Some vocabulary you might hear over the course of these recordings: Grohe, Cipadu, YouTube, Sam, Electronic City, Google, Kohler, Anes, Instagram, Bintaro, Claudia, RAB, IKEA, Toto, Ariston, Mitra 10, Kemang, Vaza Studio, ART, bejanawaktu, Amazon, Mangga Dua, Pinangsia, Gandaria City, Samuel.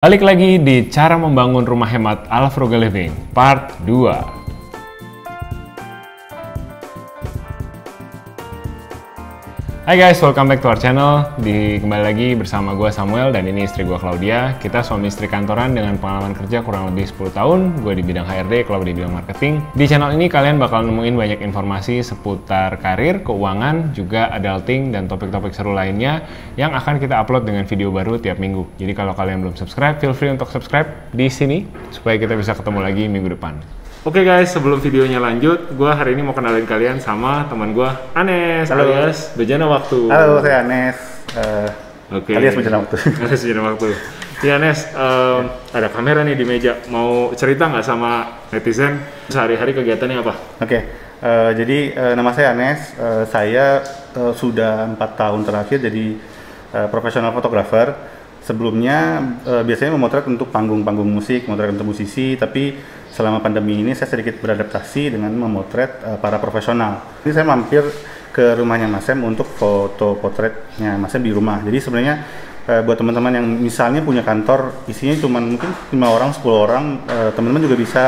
Balik lagi di cara membangun rumah hemat ala frugal living part 2. Hai guys, welcome back to our channel. Kembali lagi bersama gue Samuel dan ini istri gue Claudia. Kita suami istri kantoran dengan pengalaman kerja kurang lebih 10 tahun. Gue di bidang HRD, Claudia di bidang marketing. Di channel ini kalian bakal nemuin banyak informasi seputar karir, keuangan, juga adulting dan topik-topik seru lainnya yang akan kita upload dengan video baru tiap minggu. Jadi kalau kalian belum subscribe, feel free untuk subscribe di sini supaya kita bisa ketemu lagi minggu depan. Oke guys, sebelum videonya lanjut, gue hari ini mau kenalin kalian sama teman gue, Anes. Halo guys, bejana waktu. Halo, saya Anes. Alias bejana waktu. Alias bejana waktu. Ya Anes, ada kamera nih di meja. Mau cerita nggak sama netizen sehari-hari kegiatannya apa? Oke, jadi nama saya Anes. Saya sudah 4 tahun terakhir jadi profesional fotografer. Sebelumnya biasanya memotret untuk panggung-panggung musik, memotret untuk musisi, tapi selama pandemi ini saya sedikit beradaptasi dengan memotret para profesional. Ini saya mampir ke rumahnya Mas Sam untuk foto potretnya Mas Sam di rumah. Jadi sebenarnya buat teman-teman yang misalnya punya kantor isinya cuma mungkin 5 orang, 10 orang, teman-teman juga bisa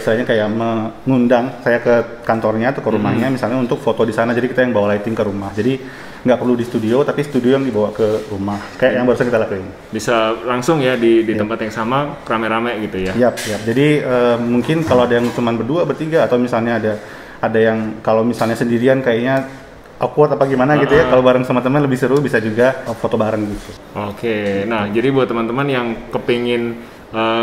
istilahnya kayak mengundang saya ke kantornya atau ke rumahnya misalnya untuk foto di sana. Jadi kita yang bawa lighting ke rumah, jadi nggak perlu di studio tapi studio yang dibawa ke rumah kayak yang barusan kita lakuin, bisa langsung ya di tempat yang sama rame-rame gitu ya. Yap. Jadi mungkin kalau ada yang cuma berdua, bertiga, atau misalnya ada yang kalau misalnya sendirian kayaknya awkward apa gimana gitu ya, kalau bareng sama teman lebih seru, bisa juga foto bareng gitu. Oke. Nah jadi buat teman-teman yang kepingin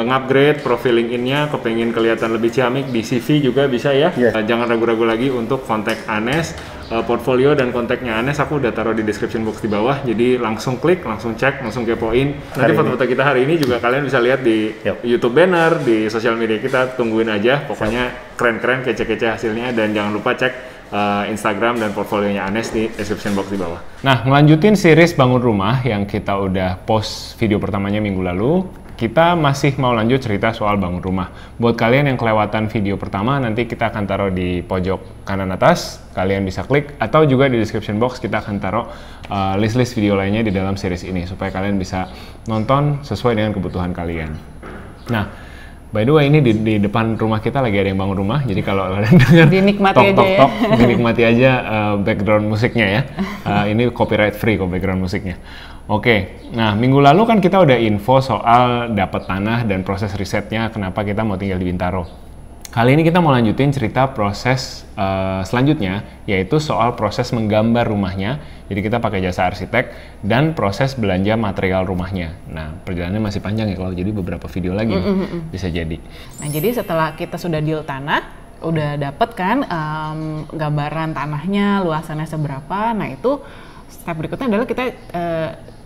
ngupgrade profiling in-nya, kepengen kelihatan lebih ciamik di CV juga bisa ya. Jangan ragu-ragu lagi untuk kontak Anes. Portfolio dan kontaknya Anes aku udah taruh di description box di bawah, jadi langsung klik, langsung cek, langsung kepoin. Nanti foto-foto kita hari ini juga kalian bisa lihat di YouTube banner, di sosial media kita. Tungguin aja, pokoknya keren-keren, kece-kece hasilnya. Dan jangan lupa cek Instagram dan portfolionya Anes di description box di bawah. Nah, ngelanjutin series bangun rumah yang kita udah post video pertamanya minggu lalu, kita masih mau lanjut cerita soal bangun rumah. Buat kalian yang kelewatan video pertama, nanti kita akan taruh di pojok kanan atas, kalian bisa klik, atau juga di description box kita akan taruh list-list video lainnya di dalam series ini supaya kalian bisa nonton sesuai dengan kebutuhan kalian. Nah, by the way, ini di depan rumah kita lagi ada yang bangun rumah, jadi kalau kalian dengar tok-tok-tok, dinikmati aja background musiknya ya. Ini copyright free kok background musiknya. Oke, nah minggu lalu kan kita udah info soal dapat tanah dan proses risetnya kenapa kita mau tinggal di Bintaro. Kali ini kita mau lanjutin cerita proses selanjutnya, yaitu soal proses menggambar rumahnya. Jadi kita pakai jasa arsitek dan proses belanja material rumahnya. Nah perjalanannya masih panjang ya kalau, jadi beberapa video lagi bisa jadi. Nah jadi setelah kita sudah deal tanah, udah dapet kan gambaran tanahnya, luasannya seberapa. Nah itu step berikutnya adalah kita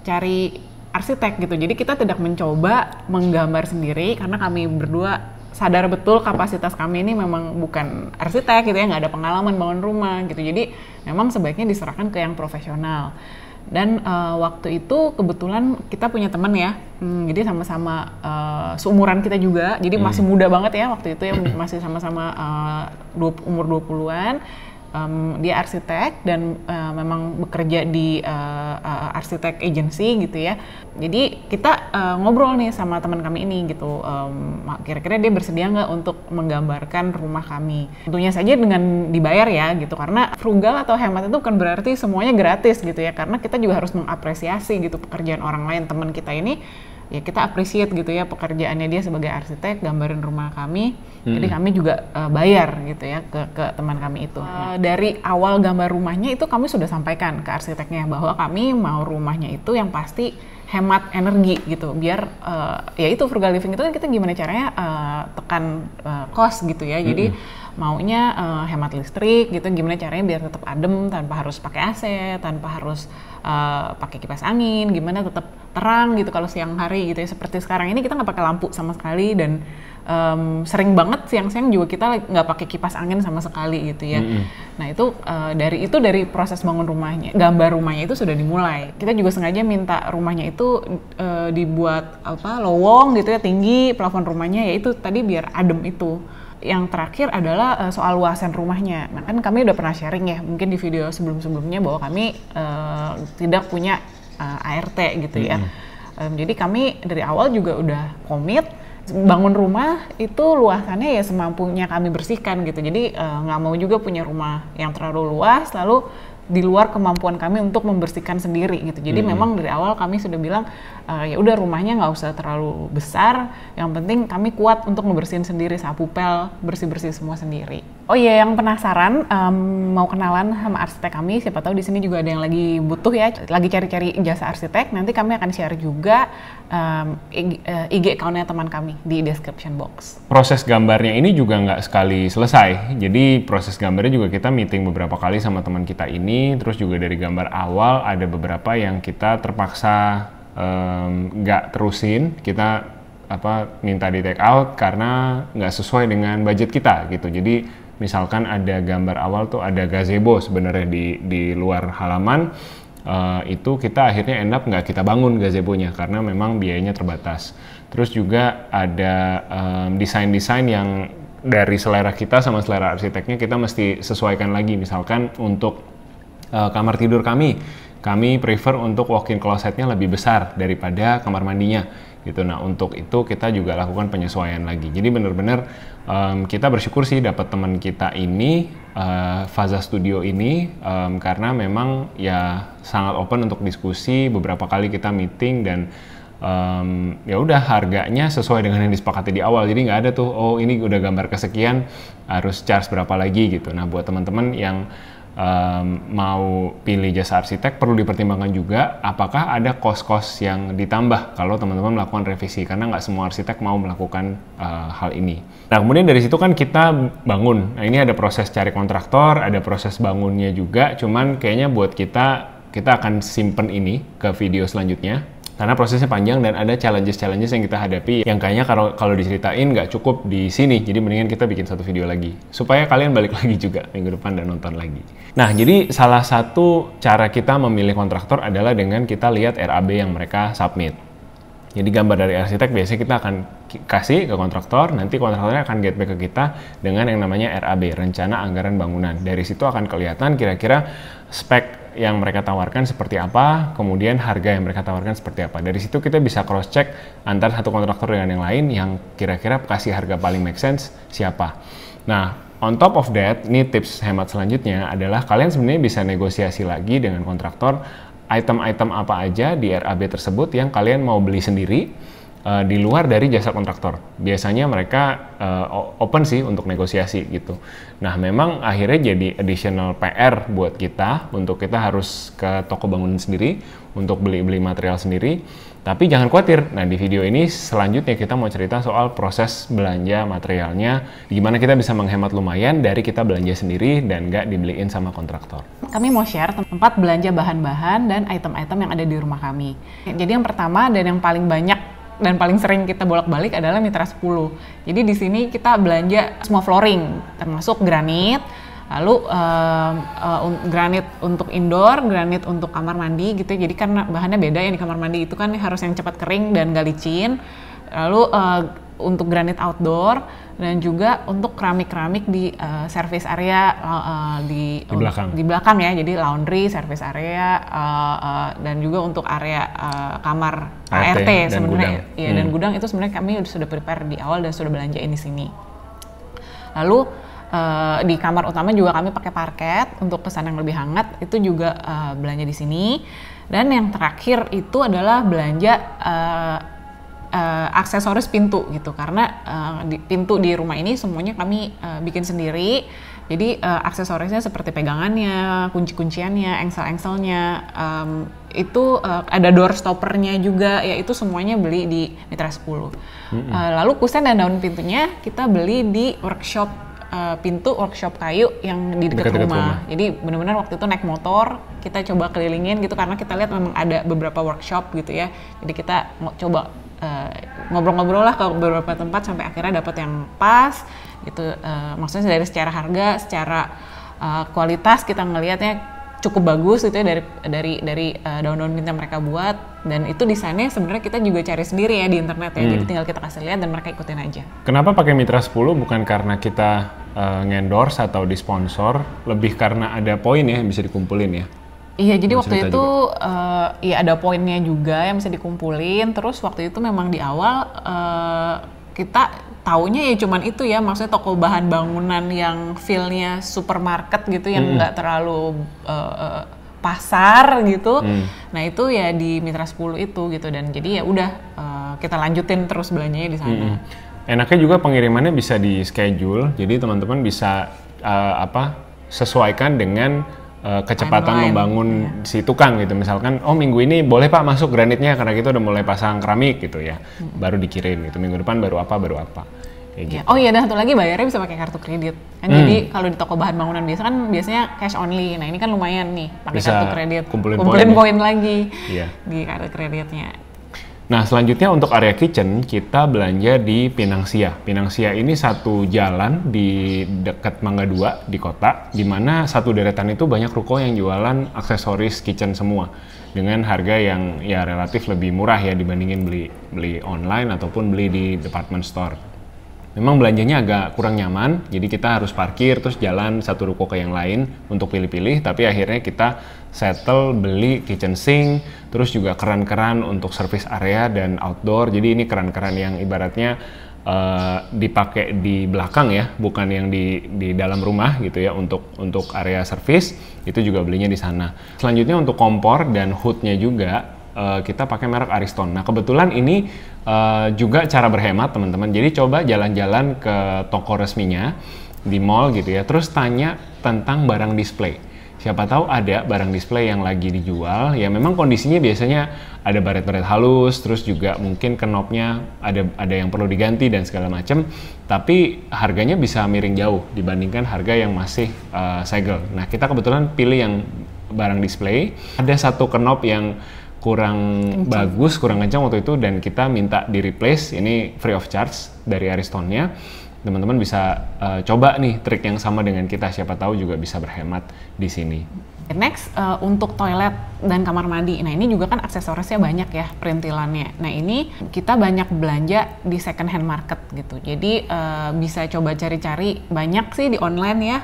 cari arsitek gitu. Jadi kita tidak mencoba menggambar sendiri karena kami berdua sadar betul kapasitas kami ini memang bukan arsitek gitu ya, nggak ada pengalaman bangun rumah gitu. Jadi memang sebaiknya diserahkan ke yang profesional. Dan waktu itu kebetulan kita punya temen ya, jadi sama-sama seumuran kita juga. Jadi masih muda banget ya waktu itu ya, masih sama-sama umur 20-an. Dia arsitek dan memang bekerja di arsitek agency gitu ya. Jadi kita ngobrol nih sama teman kami ini gitu, kira-kira dia bersedia nggak untuk menggambarkan rumah kami. Tentunya saja dengan dibayar ya gitu, karena frugal atau hemat itu bukan berarti semuanya gratis gitu ya, karena kita juga harus mengapresiasi gitu pekerjaan orang lain. Teman kita ini ya kita appreciate gitu ya pekerjaannya dia sebagai arsitek, gambarin rumah kami. Jadi kami juga bayar gitu ya ke teman kami itu. Dari awal gambar rumahnya itu kami sudah sampaikan ke arsiteknya bahwa kami mau rumahnya itu yang pasti hemat energi gitu, biar ya itu frugal living itu kan kita gimana caranya tekan cost gitu ya. Jadi maunya hemat listrik gitu, gimana caranya biar tetap adem tanpa harus pakai AC, tanpa harus pakai kipas angin, gimana tetap terang gitu kalau siang hari gitu ya. Seperti sekarang ini kita nggak pakai lampu sama sekali dan sering banget siang-siang juga kita nggak pakai kipas angin sama sekali gitu ya. Nah itu dari proses bangun rumahnya, gambar rumahnya itu sudah dimulai. Kita juga sengaja minta rumahnya itu dibuat apa lowong gitu ya, tinggi plafon rumahnya, yaitu tadi biar adem itu. Yang terakhir adalah soal luasan rumahnya. Nah kan kami udah pernah sharing ya mungkin di video sebelum-sebelumnya bahwa kami tidak punya ART gitu ya. Jadi kami dari awal juga udah komit bangun rumah itu luasannya ya semampunya kami bersihkan gitu. Jadi nggak mau juga punya rumah yang terlalu luas lalu di luar kemampuan kami untuk membersihkan sendiri gitu. Jadi memang dari awal kami sudah bilang ya udah rumahnya nggak usah terlalu besar, yang penting kami kuat untuk ngebersihin sendiri, sapu pel, bersih-bersih semua sendiri. Oh iya, yang penasaran mau kenalan sama arsitek kami, siapa tahu di sini juga ada yang lagi butuh ya, lagi cari-cari jasa arsitek, nanti kami akan share juga IG account-nya teman kami di description box. Proses gambarnya ini juga nggak sekali selesai, jadi proses gambarnya juga kita meeting beberapa kali sama teman kita ini. Terus juga dari gambar awal ada beberapa yang kita terpaksa nggak terusin, kita minta di take out karena nggak sesuai dengan budget kita gitu. Jadi misalkan ada gambar awal tuh ada gazebo sebenarnya di luar halaman, itu kita akhirnya end up nggak kita bangun gazebonya karena memang biayanya terbatas. Terus juga ada desain-desain yang dari selera kita sama selera arsiteknya kita mesti sesuaikan lagi. Misalkan untuk kamar tidur kami prefer untuk walk-in closetnya lebih besar daripada kamar mandinya gitu. Nah untuk itu kita juga lakukan penyesuaian lagi. Jadi benar-benar kita bersyukur sih dapat teman kita ini, Vaza Studio ini, karena memang ya sangat open untuk diskusi. Beberapa kali kita meeting dan ya udah harganya sesuai dengan yang disepakati di awal. Jadi nggak ada tuh oh ini udah gambar kesekian harus charge berapa lagi gitu. Nah buat teman-teman yang mau pilih jasa arsitek perlu dipertimbangkan juga apakah ada kos-kos yang ditambah kalau teman-teman melakukan revisi, karena nggak semua arsitek mau melakukan hal ini. Nah kemudian dari situ kan kita bangun. Nah ini ada proses cari kontraktor, ada proses bangunnya juga, cuman kayaknya buat kita akan simpen ini ke video selanjutnya karena prosesnya panjang dan ada challenges yang kita hadapi yang kayaknya kalau diceritain nggak cukup di sini. Jadi mendingan kita bikin satu video lagi supaya kalian balik lagi juga minggu depan dan nonton lagi. Nah jadi salah satu cara kita memilih kontraktor adalah dengan kita lihat RAB yang mereka submit. Jadi gambar dari arsitek biasanya kita akan kasih ke kontraktor, nanti kontraktornya akan get back ke kita dengan yang namanya RAB, rencana anggaran bangunan. Dari situ akan kelihatan kira-kira spek yang mereka tawarkan seperti apa, kemudian harga yang mereka tawarkan seperti apa. Dari situ kita bisa cross check antar satu kontraktor dengan yang lain yang kira-kira kasih harga paling make sense siapa. Nah on top of that, ini tips hemat selanjutnya adalah kalian sebenarnya bisa negosiasi lagi dengan kontraktor item-item apa aja di RAB tersebut yang kalian mau beli sendiri di luar dari jasa kontraktor. Biasanya mereka open sih untuk negosiasi gitu. Nah memang akhirnya jadi additional PR buat kita untuk kita harus ke toko bangunan sendiri untuk beli-beli material sendiri. Tapi jangan khawatir, nah di video ini selanjutnya kita mau cerita soal proses belanja materialnya, gimana kita bisa menghemat lumayan dari kita belanja sendiri dan nggak dibeliin sama kontraktor. Kami mau share tempat belanja bahan-bahan dan item-item yang ada di rumah kami. Jadi yang pertama dan yang paling banyak dan paling sering kita bolak-balik adalah Mitra 10. Jadi di sini kita belanja semua flooring, termasuk granit, lalu granit untuk indoor, granit untuk kamar mandi gitu. Jadi karena bahannya beda ya, di kamar mandi itu kan harus yang cepat kering dan gak licin. Lalu untuk granit outdoor dan juga untuk keramik-keramik di service area di belakang ya. Jadi laundry, service area dan juga untuk area kamar ART sebenarnya. Iya dan gudang itu sebenarnya kami sudah prepare di awal dan sudah belanjain di sini. Lalu di kamar utama juga kami pakai parket untuk pesan yang lebih hangat, itu juga belanja di sini. Dan yang terakhir itu adalah belanja aksesoris pintu gitu, karena pintu di rumah ini semuanya kami bikin sendiri. Jadi aksesorisnya seperti pegangannya, kunci-kunciannya, engsel-engselnya, itu ada door stoppernya juga, ya itu semuanya beli di Mitra 10. Lalu kusen dan daun pintunya kita beli di workshop. Pintu workshop kayu yang di dekat rumah. Jadi benar-benar waktu itu naik motor kita coba kelilingin gitu karena kita lihat memang ada beberapa workshop gitu ya. Jadi kita coba ngobrol-ngobrol lah ke beberapa tempat sampai akhirnya dapat yang pas gitu. Maksudnya dari secara harga, secara kualitas kita ngelihatnya cukup bagus itu ya dari daun-daun pintu yang mereka buat, dan itu desainnya sebenarnya kita juga cari sendiri ya di internet ya. Jadi tinggal kita kasih lihat dan mereka ikutin aja. Kenapa pakai Mitra 10? Bukan karena kita ngendorse atau disponsor, lebih karena ada poin ya yang bisa dikumpulin ya. Iya, jadi waktu itu ya ada poinnya juga yang bisa dikumpulin. Terus waktu itu memang di awal kita taunya ya cuman itu ya, maksudnya toko bahan bangunan yang feel-nya supermarket gitu, yang nggak terlalu pasar gitu. Nah itu ya di Mitra 10 itu gitu, dan jadi ya udah kita lanjutin terus belanjanya di sana. Enaknya juga pengirimannya bisa di schedule, jadi teman-teman bisa sesuaikan dengan kecepatan membangun si tukang gitu. Misalkan, oh minggu ini boleh Pak masuk granitnya karena kita udah mulai pasang keramik gitu ya. Baru dikirim gitu, minggu depan baru apa. Ya, gitu. Oh iya, dan satu lagi bayarnya bisa pakai kartu kredit. Kan jadi kalau di toko bahan bangunan biasa kan biasanya cash only. Nah ini kan lumayan nih pakai kartu kredit. Kumpulin poin lagi di kartu kreditnya. Nah selanjutnya untuk area kitchen kita belanja di Pinangsia. Pinangsia ini satu jalan di dekat Mangga Dua di kota, di mana satu deretan itu banyak ruko yang jualan aksesoris kitchen semua dengan harga yang ya relatif lebih murah ya dibandingin beli online ataupun beli di department store. Memang belanjanya agak kurang nyaman, jadi kita harus parkir terus jalan satu ruko ke yang lain untuk pilih-pilih, tapi akhirnya kita settle beli kitchen sink, terus juga keran-keran untuk service area dan outdoor. Jadi ini keran-keran yang ibaratnya dipakai di belakang ya, bukan yang di dalam rumah gitu ya, untuk area service, itu juga belinya di sana. Selanjutnya untuk kompor dan hoodnya juga kita pakai merek Ariston. Nah kebetulan ini juga cara berhemat teman-teman. Jadi coba jalan-jalan ke toko resminya di mall gitu ya. Terus tanya tentang barang display. Siapa tahu ada barang display yang lagi dijual. Ya memang kondisinya biasanya ada baret-baret halus. Terus juga mungkin kenopnya ada yang perlu diganti dan segala macam. Tapi harganya bisa miring jauh dibandingkan harga yang masih segel. Nah kita kebetulan pilih yang barang display. Ada satu kenop yang kurang bagus, kurang kencang waktu itu, dan kita minta di replace. Ini free of charge dari Aristonnya. Teman-teman bisa coba nih trik yang sama dengan kita, siapa tahu juga bisa berhemat di sini. Next untuk toilet dan kamar mandi. Nah ini juga kan aksesorisnya banyak ya, perintilannya. Nah ini kita banyak belanja di second hand market gitu. Jadi bisa coba cari-cari, banyak sih di online ya,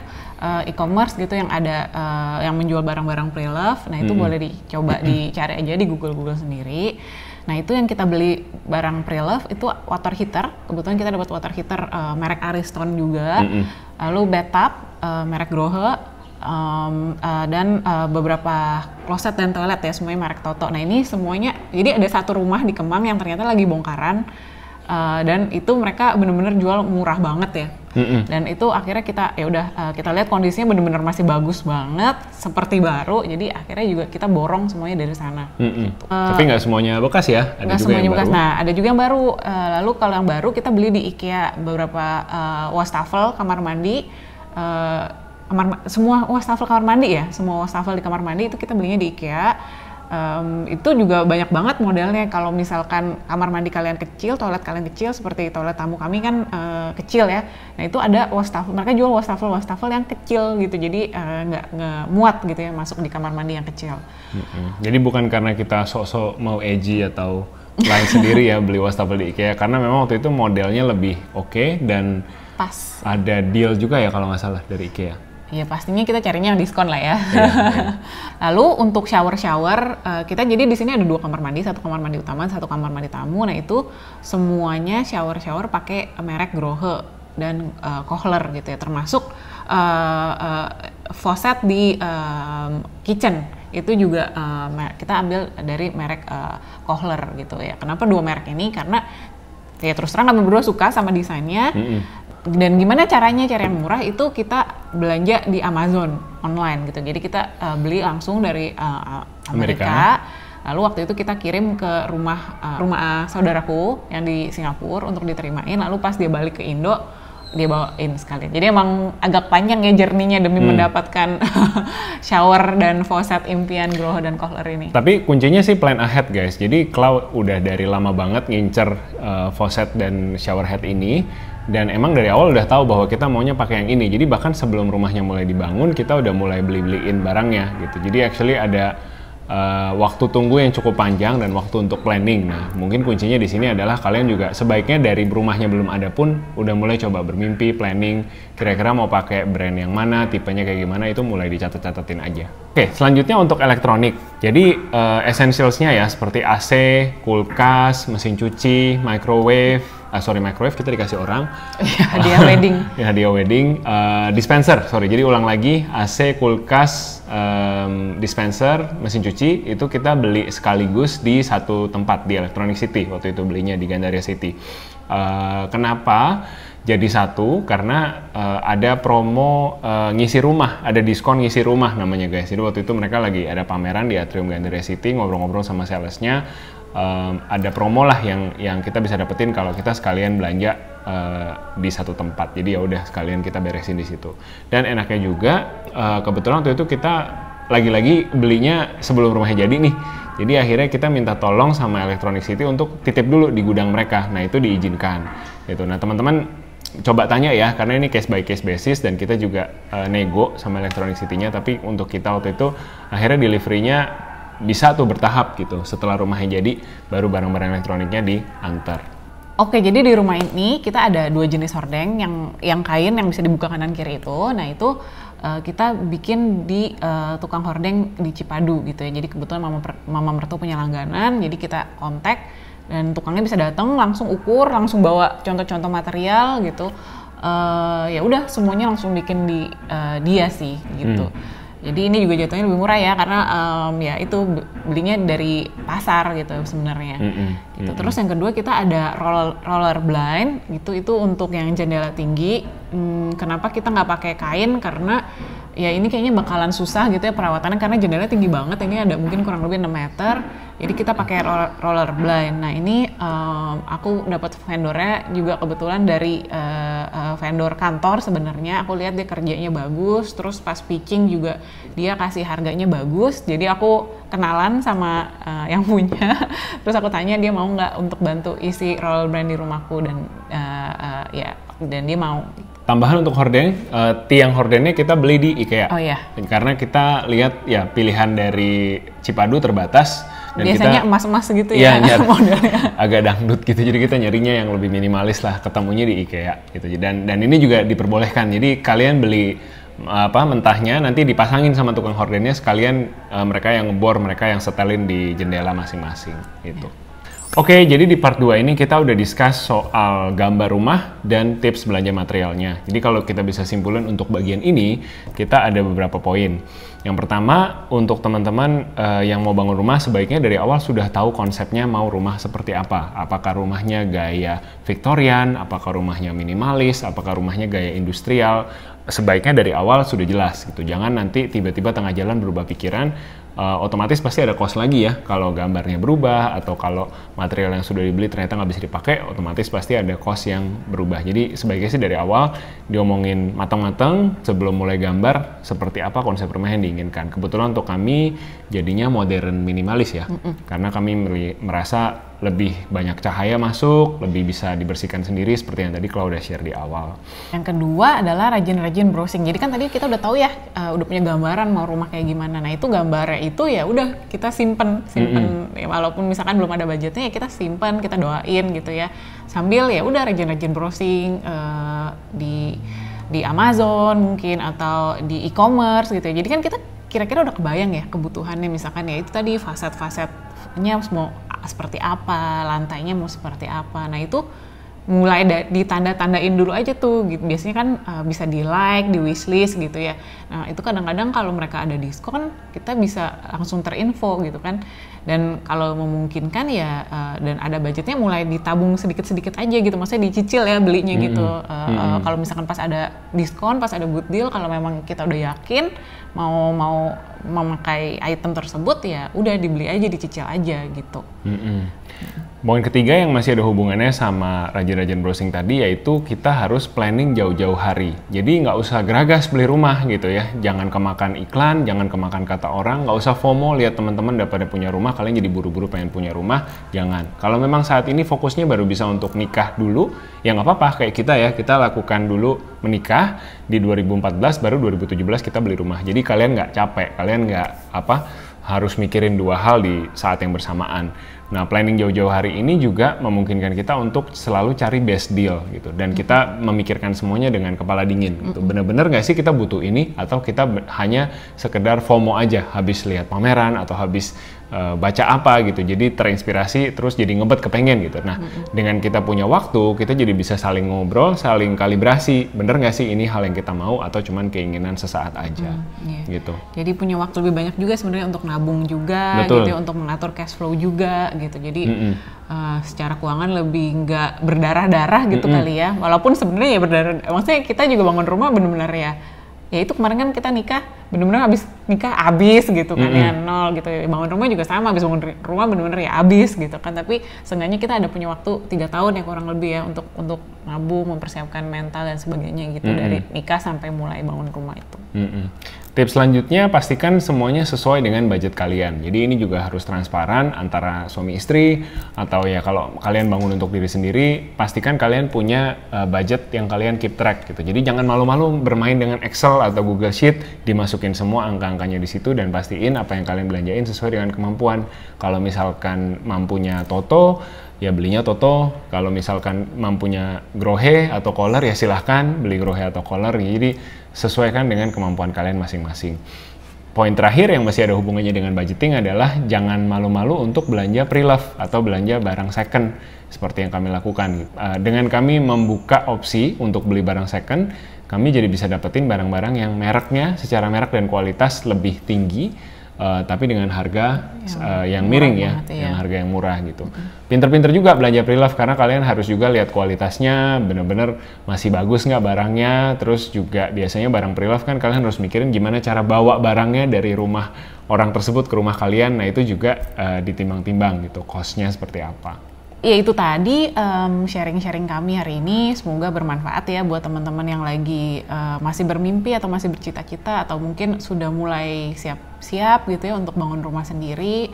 e-commerce gitu yang ada yang menjual barang-barang pre-love. Nah itu boleh dicoba dicari aja di Google sendiri. Nah itu yang kita beli barang pre-love itu water heater. Kebetulan kita dapat water heater merek Ariston juga. Lalu bathtub merek Grohe, dan beberapa kloset dan toilet ya semuanya merek Toto. Nah ini semuanya, jadi ada satu rumah di Kemang yang ternyata lagi bongkaran, dan itu mereka bener-bener jual murah banget ya. Dan itu akhirnya kita ya udah kita lihat kondisinya bener-bener masih bagus banget, seperti baru. Jadi akhirnya juga kita borong semuanya dari sana. Gitu. Tapi nggak semuanya bekas ya? Ada juga semuanya yang bekas. Baru. Nah ada juga yang baru. Lalu kalau yang baru kita beli di IKEA beberapa wastafel kamar mandi, semua wastafel kamar mandi ya, semua wastafel di kamar mandi itu kita belinya di IKEA. Itu juga banyak banget modelnya. Kalau misalkan kamar mandi kalian kecil, toilet kalian kecil, seperti toilet tamu kami kan kecil ya. Nah itu ada wastafel, mereka jual wastafel yang kecil gitu, jadi nggak muat gitu ya masuk di kamar mandi yang kecil. Jadi bukan karena kita sok-sok mau edgy atau lain sendiri ya beli wastafel di IKEA, karena memang waktu itu modelnya lebih oke dan pas. Ada deal juga ya kalau nggak salah dari IKEA. Ya pastinya kita carinya yang diskon lah ya. Lalu untuk shower-shower, kita jadi di sini ada dua kamar mandi, satu kamar mandi utama, satu kamar mandi tamu. Nah itu semuanya shower-shower pakai merek Grohe dan Kohler gitu ya, termasuk faucet di kitchen itu juga kita ambil dari merek Kohler gitu ya. Kenapa dua merek ini? Karena ya terus terang kami berdua suka sama desainnya. Dan gimana caranya cari yang murah itu kita belanja di Amazon online gitu. Jadi kita beli langsung dari Amerika. Lalu waktu itu kita kirim ke rumah saudaraku yang di Singapura untuk diterimain. Lalu pas dia balik ke Indo, dia bawain sekalian. Jadi emang agak panjang ya journey-nya demi mendapatkan shower dan faucet impian Grohe dan Kohler ini. Tapi kuncinya sih plan ahead guys. Jadi Cloud udah dari lama banget ngincer faucet dan shower head ini. Dan emang dari awal udah tahu bahwa kita maunya pakai yang ini. Jadi bahkan sebelum rumahnya mulai dibangun, kita udah mulai beli-beliin barangnya gitu. Jadi actually ada waktu tunggu yang cukup panjang dan waktu untuk planning. Nah, mungkin kuncinya di sini adalah kalian juga sebaiknya dari rumahnya belum ada pun udah mulai coba bermimpi, planning, kira-kira mau pakai brand yang mana, tipenya kayak gimana, itu mulai dicatat-catatin aja. Oke, selanjutnya untuk elektronik. Jadi essentials-nya ya seperti AC, kulkas, mesin cuci, microwave. Microwave kita dikasih orang. Hadiah wedding. Hadiah wedding. Dispenser, jadi ulang lagi. AC, kulkas, dispenser, mesin cuci, itu kita beli sekaligus di satu tempat, di Electronic City. Waktu itu belinya di Gandaria City. Kenapa jadi satu? Karena ada promo ngisi rumah, ada diskon ngisi rumah namanya guys. Jadi waktu itu mereka lagi ada pameran di atrium Gandaria City, ngobrol-ngobrol sama salesnya. Ada promo lah yang kita bisa dapetin kalau kita sekalian belanja di satu tempat. Jadi ya udah sekalian kita beresin di situ. Dan enaknya juga kebetulan waktu itu kita lagi-lagi belinya sebelum rumahnya jadi nih. Jadi akhirnya kita minta tolong sama Electronic City untuk titip dulu di gudang mereka. Nah itu diizinkan. Gitu. Nah teman-teman coba tanya ya, karena ini case by case basis dan kita juga nego sama Electronic City-nya. Tapi untuk kita waktu itu akhirnya delivery-nya bisa tuh bertahap gitu, setelah rumahnya jadi baru barang-barang elektroniknya diantar. Oke, jadi di rumah ini kita ada dua jenis hordeng, yang kain yang bisa dibuka kanan kiri itu. Nah itu kita bikin di tukang hordeng di Cipadu gitu ya. Jadi kebetulan mama mertua punya langganan, jadi kita kontak dan tukangnya bisa datang langsung ukur, langsung bawa contoh-contoh material gitu. Ya udah semuanya langsung bikin di dia sih gitu. Jadi ini juga jatuhnya lebih murah ya, karena ya itu belinya dari pasar gitu sebenarnya. Gitu. Terus yang kedua kita ada roller blind gitu, itu untuk yang jendela tinggi. Kenapa kita nggak pakai kain? Karena ya ini kayaknya bakalan susah gitu ya perawatannya, karena jendela tinggi banget. Ini ada mungkin kurang lebih 6 meter. Jadi kita pakai roller blind. Nah ini aku dapat vendornya juga kebetulan dari vendor kantor sebenarnya. Aku lihat dia kerjanya bagus, terus pas pitching juga dia kasih harganya bagus. Jadi aku kenalan sama yang punya. Terus aku tanya dia mau nggak untuk bantu isi roller blind di rumahku, dan ya dan dia mau. Tambahan untuk hordeng, tiang hordennya kita beli di IKEA. Oh iya. Karena kita lihat ya pilihan dari Cipadu terbatas. Dan biasanya emas-emas gitu ya, modelnya agak dangdut gitu, jadi kita nyarinya yang lebih minimalis lah, ketemunya di IKEA gitu. Dan ini juga diperbolehkan, jadi kalian beli apa mentahnya nanti dipasangin sama tukang hordennya sekalian, mereka yang ngebor, mereka yang setelin di jendela masing-masing gitu. Oke, jadi di part 2 ini kita udah discuss soal gambar rumah dan tips belanja materialnya. Jadi kalau kita bisa simpulin untuk bagian ini, kita ada beberapa poin. Yang pertama, untuk teman-teman yang mau bangun rumah, sebaiknya dari awal sudah tahu konsepnya mau rumah seperti apa. Apakah rumahnya gaya Victorian, apakah rumahnya minimalis, apakah rumahnya gaya industrial. Sebaiknya dari awal sudah jelas gitu. Jangan nanti tiba-tiba tengah jalan berubah pikiran. Otomatis pasti ada cost lagi ya, kalau gambarnya berubah atau kalau material yang sudah dibeli ternyata nggak bisa dipakai, otomatis pasti ada cost yang berubah. Jadi sebaiknya sih dari awal diomongin matang-matang sebelum mulai gambar seperti apa konsep rumah yang diinginkan. Kebetulan untuk kami jadinya modern minimalis ya, karena kami merasa lebih banyak cahaya masuk, lebih bisa dibersihkan sendiri seperti yang tadi Claudia share di awal. Yang kedua adalah rajin-rajin browsing. Jadi kan tadi kita udah tahu ya, udah punya gambaran mau rumah kayak gimana. Nah itu gambarnya itu ya udah kita simpen. Ya, walaupun misalkan belum ada budgetnya ya kita simpen, kita doain gitu ya. Sambil ya udah rajin-rajin browsing di Amazon mungkin atau di e-commerce gitu ya. Jadi kan kita kira-kira udah kebayang ya kebutuhannya, misalkan ya itu tadi faset-fasetnya mau seperti apa, lantainya mau seperti apa. Nah itu mulai ditanda-tandain dulu aja tuh gitu. Biasanya kan bisa di like, di wishlist gitu ya. Nah itu kadang-kadang kalau mereka ada diskon kita bisa langsung terinfo gitu kan. Dan kalau memungkinkan ya dan ada budgetnya mulai ditabung sedikit-sedikit aja gitu. Maksudnya dicicil ya belinya gitu. Kalau misalkan pas ada diskon, pas ada good deal, kalau memang kita udah yakin mau memakai item tersebut ya udah dibeli aja, dicicil aja gitu. Poin ketiga yang masih ada hubungannya sama rajin-rajin browsing tadi, yaitu kita harus planning jauh-jauh hari. Jadi nggak usah geragas beli rumah gitu ya, jangan kemakan iklan, jangan kemakan kata orang, nggak usah FOMO lihat teman-teman udah pada punya rumah kalian jadi buru-buru pengen punya rumah. Jangan. Kalau memang saat ini fokusnya baru bisa untuk nikah dulu ya nggak apa-apa, kayak kita ya, kita lakukan dulu menikah di 2014 baru 2017 kita beli rumah. Jadi kalian nggak capek, kalian nggak harus mikirin dua hal di saat yang bersamaan. Nah, planning jauh-jauh hari ini juga memungkinkan kita untuk selalu cari best deal gitu, dan kita memikirkan semuanya dengan kepala dingin gitu. Bener-bener nggak sih kita butuh ini, atau kita hanya sekedar FOMO aja, habis lihat pameran atau habis baca apa gitu, jadi terinspirasi terus jadi ngebet kepengen gitu. Nah, dengan kita punya waktu, kita jadi bisa saling ngobrol, saling kalibrasi, bener nggak sih ini hal yang kita mau atau cuman keinginan sesaat aja gitu. Jadi punya waktu lebih banyak juga sebenarnya untuk nabung juga, gitu, untuk mengatur cash flow juga gitu. Jadi secara keuangan lebih nggak berdarah-darah gitu kali ya. Walaupun sebenarnya ya berdarah, maksudnya kita juga bangun rumah bener-bener ya itu kemarin kan kita nikah, bener-bener abis nikah abis gitu kan ya, nol gitu. Bangun rumah juga sama, abis bangun rumah bener-bener ya abis gitu kan. Tapi seenggaknya kita ada punya waktu 3 tahun ya kurang lebih ya untuk nabung, mempersiapkan mental dan sebagainya gitu, dari nikah sampai mulai bangun rumah itu. Tips selanjutnya, pastikan semuanya sesuai dengan budget kalian. Jadi ini juga harus transparan antara suami istri, atau ya kalau kalian bangun untuk diri sendiri, pastikan kalian punya budget yang kalian keep track gitu. Jadi jangan malu-malu bermain dengan Excel atau Google Sheet, dimasukin semua angka-angkanya di situ, dan pastiin apa yang kalian belanjain sesuai dengan kemampuan. Kalau misalkan mampunya Toto, ya belinya Toto. Kalau misalkan mampunya Grohe atau Kohler, ya silahkan beli Grohe atau Kohler. Jadi sesuaikan dengan kemampuan kalian masing-masing. Poin terakhir yang masih ada hubungannya dengan budgeting adalah jangan malu-malu untuk belanja pre-love atau belanja barang second seperti yang kami lakukan. Dengan kami membuka opsi untuk beli barang second, kami jadi bisa dapetin barang-barang yang mereknya secara merek dan kualitas lebih tinggi, tapi dengan harga yang miring ya, yang harga yang murah gitu. Pinter-pinter juga belanja pre-love, karena kalian harus juga lihat kualitasnya, bener-bener masih bagus nggak barangnya. Terus juga biasanya barang pre-love kan kalian harus mikirin gimana cara bawa barangnya dari rumah orang tersebut ke rumah kalian. Nah itu juga ditimbang-timbang gitu, cost-nya seperti apa. Ya itu tadi sharing-sharing kami hari ini, semoga bermanfaat ya buat teman-teman yang lagi masih bermimpi atau masih bercita-cita, atau mungkin sudah mulai siap-siap gitu ya untuk bangun rumah sendiri,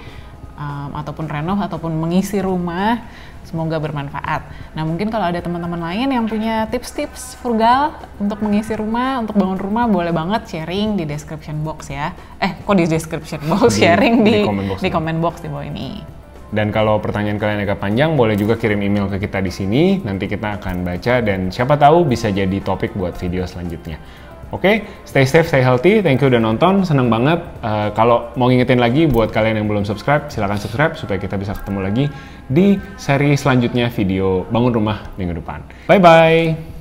ataupun renov ataupun mengisi rumah. Semoga bermanfaat. Nah mungkin kalau ada teman-teman lain yang punya tips-tips frugal untuk mengisi rumah, untuk bangun rumah, boleh banget sharing di description box ya. Kok di description box? Sharing di comment box di bawah ini. Dan kalau pertanyaan kalian agak panjang, boleh juga kirim email ke kita di sini. Nanti kita akan baca dan siapa tahu bisa jadi topik buat video selanjutnya. Oke, stay safe, stay healthy. Thank you udah nonton, seneng banget. Kalau mau ngingetin lagi buat kalian yang belum subscribe, silahkan subscribe supaya kita bisa ketemu lagi di seri selanjutnya video bangun rumah minggu depan. Bye-bye!